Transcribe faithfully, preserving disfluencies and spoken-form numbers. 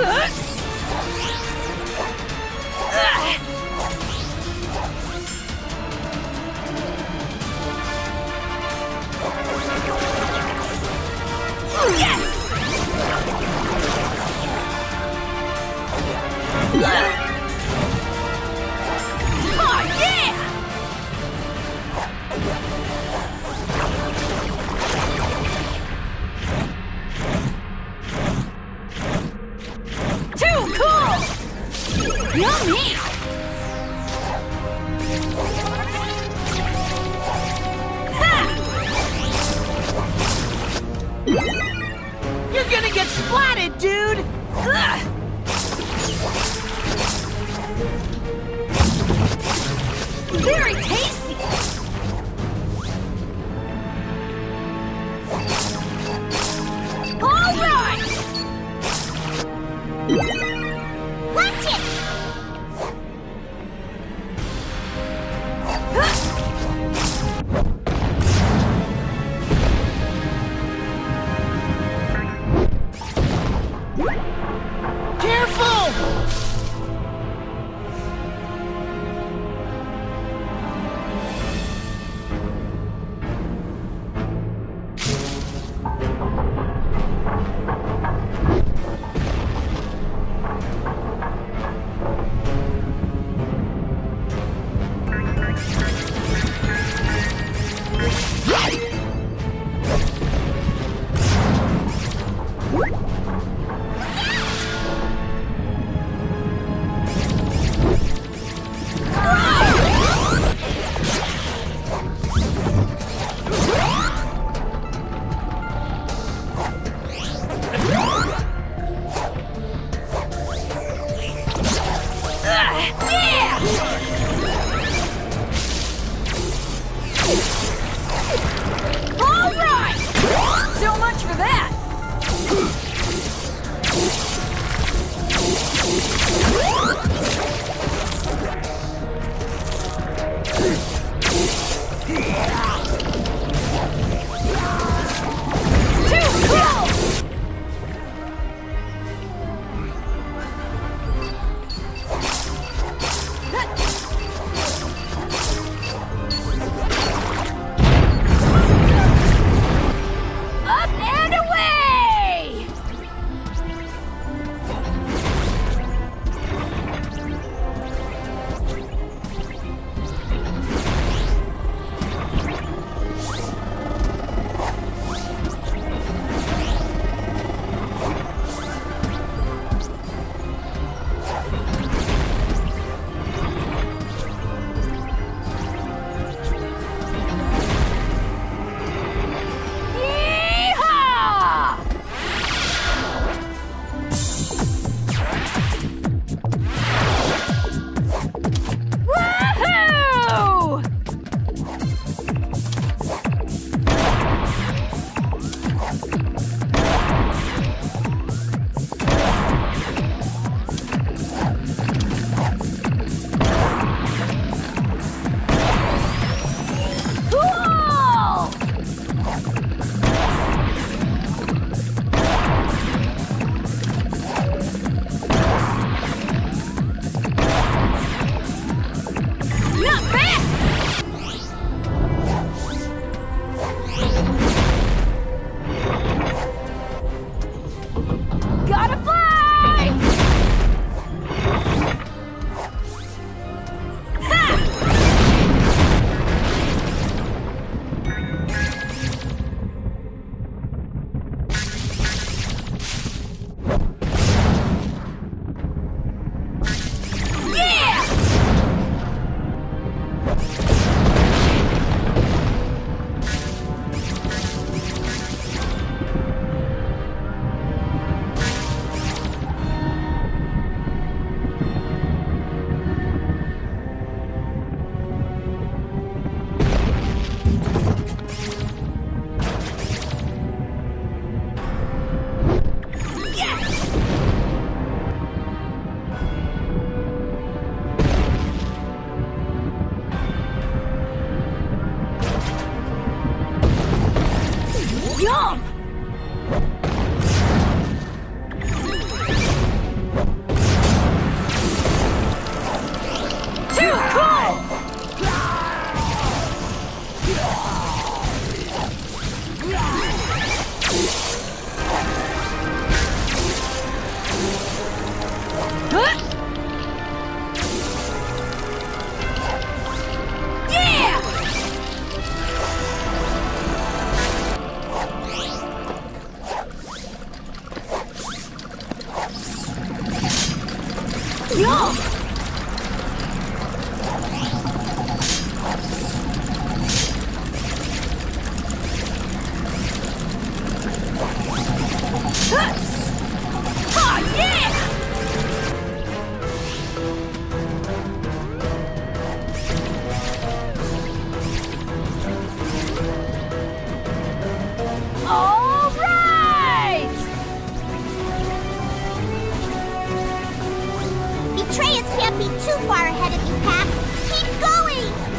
Yeah! No! Atreus can't be too far ahead of you, Cap. Keep going!